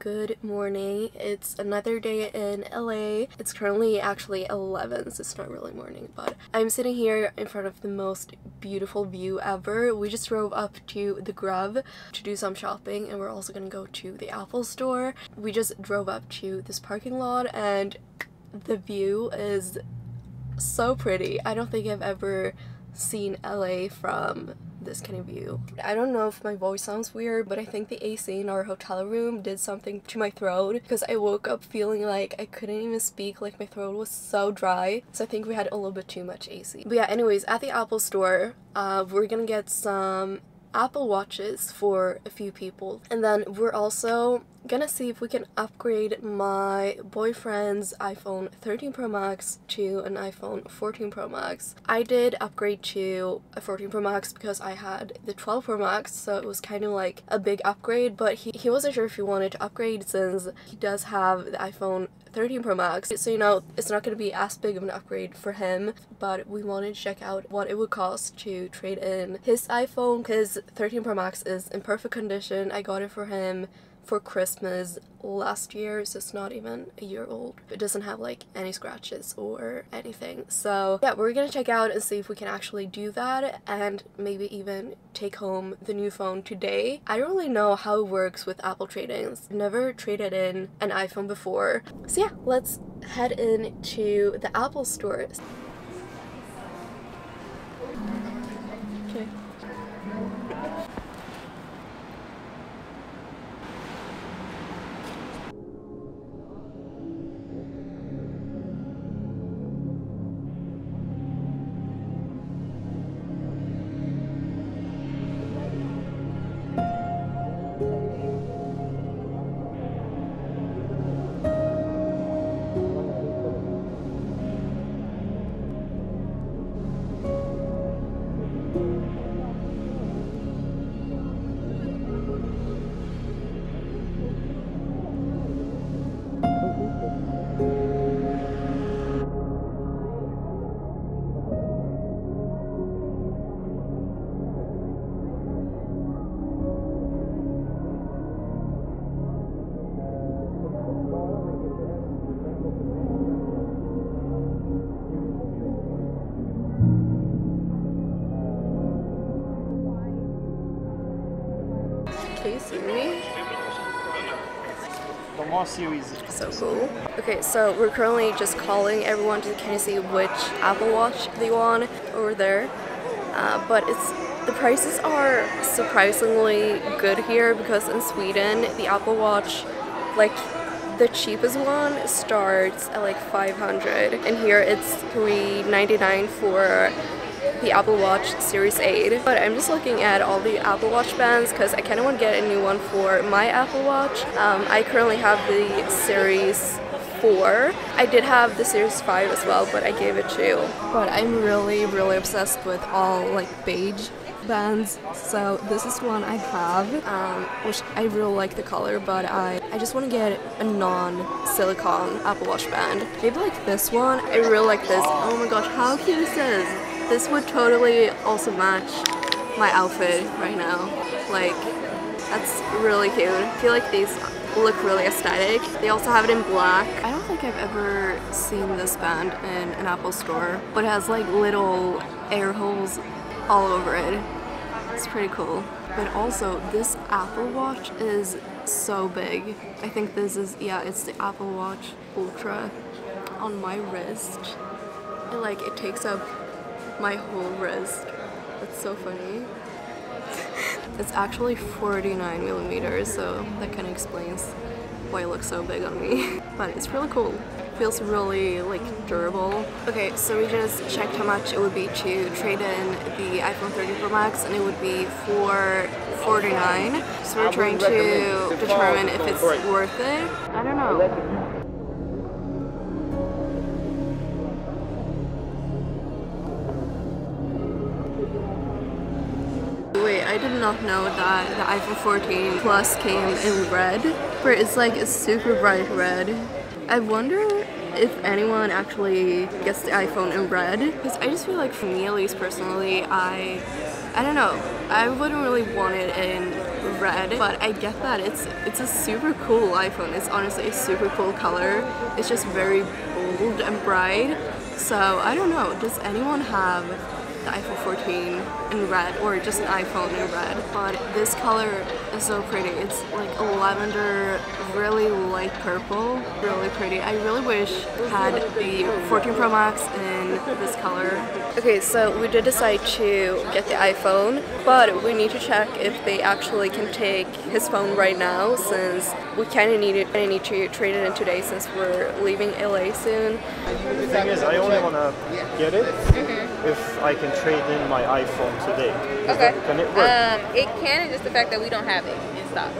good morning. It's another day in LA. It's currently actually 11, so it's not really morning, but I'm sitting here in front of the most beautiful view ever. We just drove up to The Grove to do some shopping, and we're also gonna go to the Apple Store. We just drove up to this parking lot, and the view is so pretty. I don't think I've ever seen LA from this kind of view. I don't know if my voice sounds weird, but I think the AC in our hotel room did something to my throat, because I woke up feeling like I couldn't even speak, like my throat was so dry. So I think we had a little bit too much AC. But yeah, anyways, at the Apple Store, we're gonna get some Apple Watches for a few people, and then we're also gonna see if we can upgrade my boyfriend's iPhone 13 Pro Max to an iPhone 14 Pro Max. I did upgrade to a 14 Pro Max because I had the 12 Pro Max, so it was kind of like a big upgrade, but he wasn't sure if he wanted to upgrade since he does have the iPhone 13 Pro Max. So, you know, it's not going to be as big of an upgrade for him, but we wanted to check out what it would cost to trade in his iPhone. His 13 Pro Max is in perfect condition. I got it for him for Christmas last year, so it's not even a year old. It doesn't have like any scratches or anything. So yeah, we're gonna check out and see if we can actually do that, and maybe even take home the new phone today. I don't really know how it works with Apple trade-ins. I've never traded in an iPhone before. So yeah, let's head in to the Apple Store. Okay. Series. So cool. Okay, so we're currently just calling everyone to kind of see which Apple Watch they want over there, but the prices are surprisingly good here, because in Sweden the Apple Watch, like the cheapest one, starts at like 500, and here it's $399 for the Apple Watch series 8. But I'm just looking at all the Apple Watch bands because I kind of want to get a new one for my Apple Watch. I currently have the series 4. I did have the series 5 as well, but I gave it to. But I'm really obsessed with all like beige bands, so this is one I have, which I really like the color, but I just want to get a non-silicone Apple Watch band. Maybe like this one. I really like this. Oh my gosh, how cute this is. This would totally also match my outfit right now. Like, that's really cute. I feel like these look really aesthetic. They also have it in black. I don't think I've ever seen this band in an Apple Store, but it has like little air holes all over it. It's pretty cool. But also, this Apple Watch is so big. I think this is, yeah, it's the Apple Watch Ultra on my wrist. And like, it takes up my whole wrist. That's so funny. It's actually 49 millimeters, so that kind of explains why it looks so big on me. But it's really cool. Feels really like durable. Okay, so we just checked how much it would be to trade in the iPhone 13 Pro Max, and it would be $449. So we're trying to determine if it's worth it. I don't know. I did not know that the iPhone 14 Plus came in red, where it's like a super bright red. I wonder if anyone actually gets the iPhone in red, because I just feel like, for me at least personally, I don't know, I wouldn't really want it in red, but I get that it's a super cool iPhone. It's honestly a super cool color. It's just very bold and bright. So I don't know, does anyone have the iPhone 14 in red or just an iPhone in red? But this color is so pretty. It's like a lavender, really light purple, really pretty. I really wish I had the 14 Pro Max in this color. Okay, so we did decide to get the iPhone, but we need to check if they actually can take his phone right now, since we kind of need it. I need to trade it in today since we're leaving LA soon. The thing is, I only want to get it if I can trade in my iPhone today. Okay. Can it work? It can, just the fact that we don't have it in stock.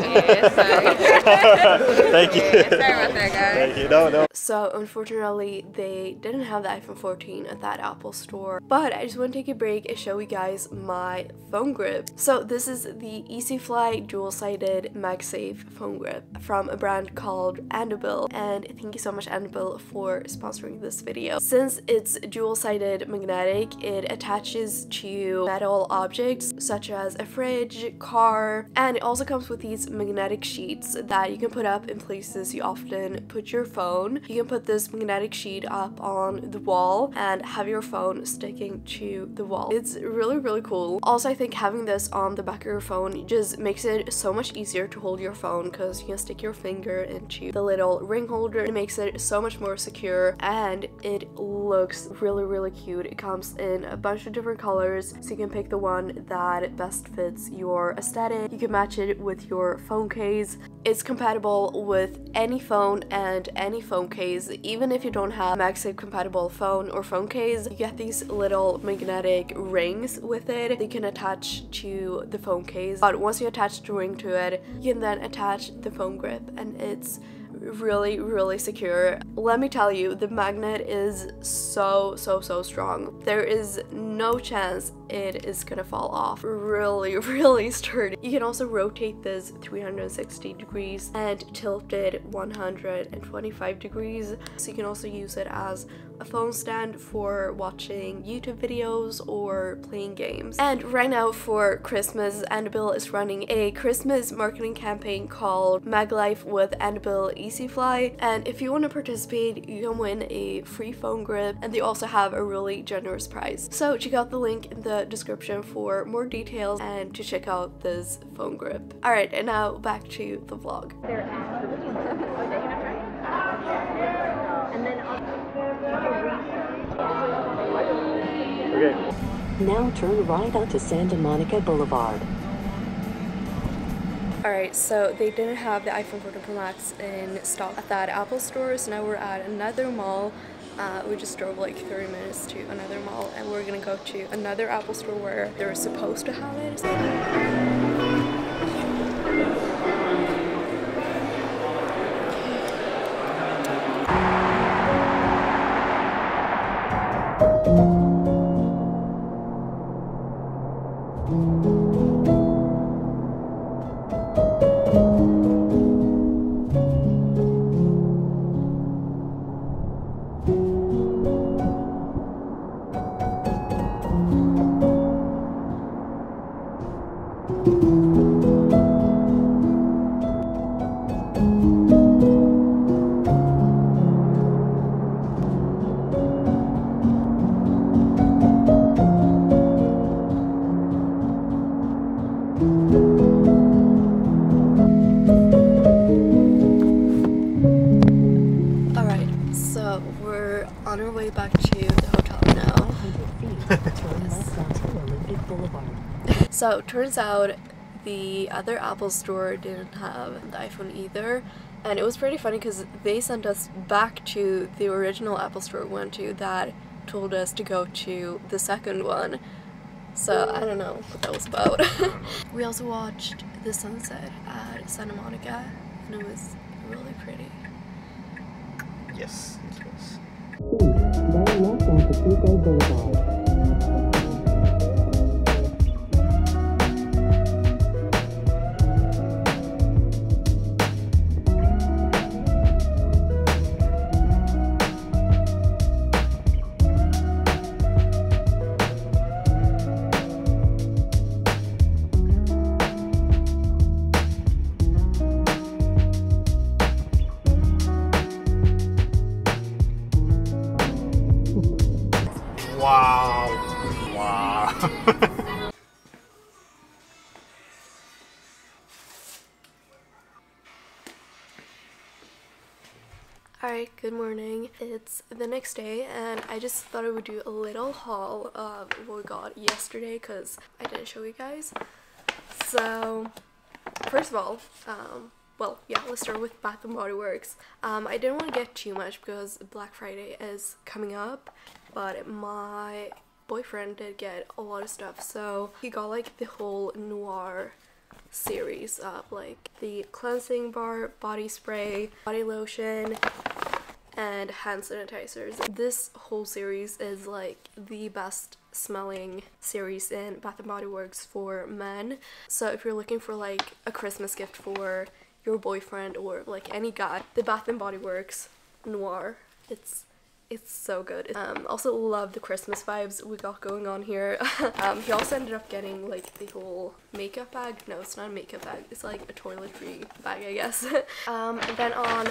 Yeah, sorry. Thank you. Yeah, sorry about that, guys. Thank you. No. So unfortunately, they didn't have the iPhone 14 at that Apple Store. But I just want to take a break and show you guys my phone grip. So this is the EasyFly dual-sided MagSafe phone grip from a brand called Andobil. And thank you so much, Andobil, for sponsoring this video. Since it's dual-sided magnetic, it attaches to metal objects such as a fridge, car, and it also comes with these magnetic sheets that you can put up in places you often put your phone. You can put this magnetic sheet up on the wall and have your phone sticking to the wall. It's really, really cool. Also, I think having this on the back of your phone just makes it so much easier to hold your phone, because you can stick your finger into the little ring holder. It makes it so much more secure, and it looks really, really cute. It comes in a bunch of different colors, so you can pick the one that best fits your aesthetic. You can match it with your phone case. It's compatible with any phone and any phone case. Even if you don't have a MagSafe compatible phone or phone case, you get these little magnetic rings with it that you can attach to the phone case. But once you attach the ring to it, you can then attach the phone grip, and it's really, really secure. Let me tell you, the magnet is so strong. There is no chance it is gonna fall off. Really, really sturdy. You can also rotate this 360 degrees and tilt it 125 degrees. So you can also use it as a phone stand for watching YouTube videos or playing games. And right now for Christmas, Andobil is running a Christmas marketing campaign called MagLife with Andobil EasyFly. And if you want to participate, you can win a free phone grip, and they also have a really generous prize. So check out the link in the description for more details and to check out this phone grip. Alright, and now back to the vlog. Now turn right onto Santa Monica Boulevard. Alright, so they didn't have the iPhone 14 Pro Max in stock at that Apple Store, so now we're at another mall. We just drove like 30 minutes to another mall, and we're gonna go to another Apple Store where they're supposed to have it. On our way back to the hotel now. So turns out the other Apple Store didn't have the iPhone either, and it was pretty funny because they sent us back to the original Apple Store we went to that told us to go to the second one. So I don't know what that was about. We also watched the sunset at Santa Monica, and it was really pretty. Yes, it was. Wow. Wow. Hi, good morning. It's the next day and I just thought I would do a little haul of what we got yesterday because I didn't show you guys. So first of all, well, yeah, let's start with Bath and Body Works. I didn't want to get too much because Black Friday is coming up, but my boyfriend did get a lot of stuff. So he got like the whole Noir series of like the cleansing bar, body spray, body lotion, and hand sanitizers. This whole series is like the best smelling series in Bath and Body Works for men. So if you're looking for like a Christmas gift for your boyfriend or like any guy, the Bath and Body Works Noir, it's so good. Also love the Christmas vibes we got going on here. He also ended up getting like the whole makeup bag. No, it's not a makeup bag. It's like a toiletry bag, I guess. And then on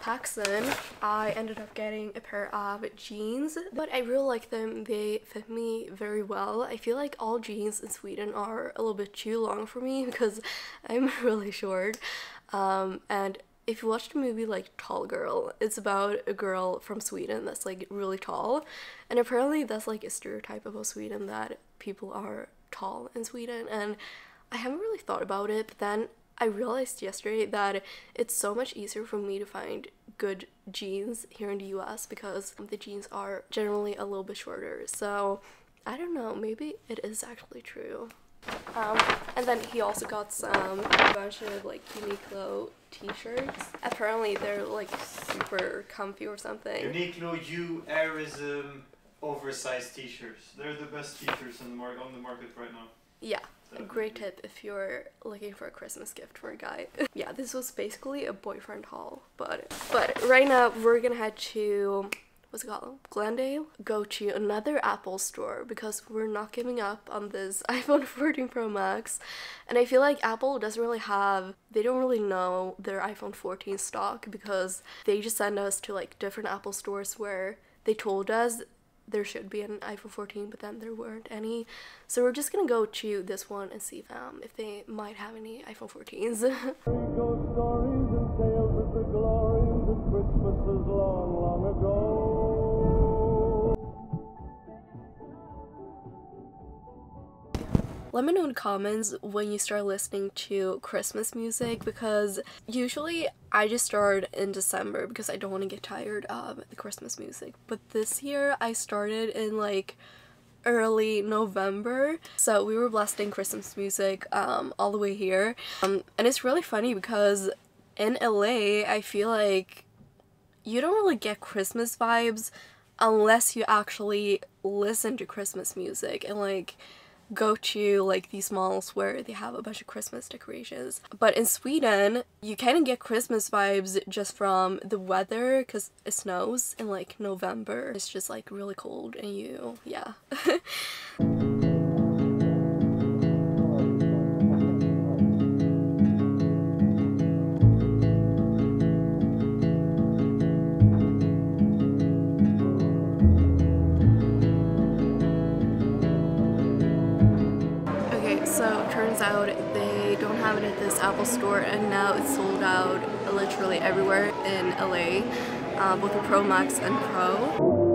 Paxson, I ended up getting a pair of jeans, but I really like them. They fit me very well. I feel like all jeans in Sweden are a little bit too long for me because I'm really short. And if you watched a movie like Tall Girl, it's about a girl from Sweden that's like really tall, and apparently that's like a stereotype about Sweden, that people are tall in Sweden, and I haven't really thought about it, but then I realized yesterday that it's so much easier for me to find good jeans here in the US because the jeans are generally a little bit shorter, so I don't know, maybe it is actually true. And then he also got a bunch of like Uniqlo t-shirts. Apparently they're like super comfy or something. Uniqlo U aerism oversized t-shirts. They're the best t-shirts on the market right now. Yeah, a great tip if you're looking for a Christmas gift for a guy. Yeah, this was basically a boyfriend haul, but right now we're gonna head to, what's it called? Glendale. Go to another Apple store because we're not giving up on this iPhone 14 Pro Max. And I feel like Apple doesn't really have, they don't really know their iPhone 14 stock because they just send us to like different Apple stores where they told us there should be an iPhone 14, but then there weren't any. So we're just gonna go to this one and see if they might have any iPhone 14s. Let me know in the comments when you start listening to Christmas music, because usually I just start in December because I don't want to get tired of the Christmas music. But this year I started in like early November, so we were blasting Christmas music all the way here. And it's really funny because in LA I feel like you don't really get Christmas vibes unless you actually listen to Christmas music and like go to like these malls where they have a bunch of Christmas decorations. But in Sweden you kind of get Christmas vibes just from the weather because it snows in like November. It's just like really cold and you, yeah. Out, they don't have it at this Apple store and now it's sold out literally everywhere in LA, both the Pro Max and Pro.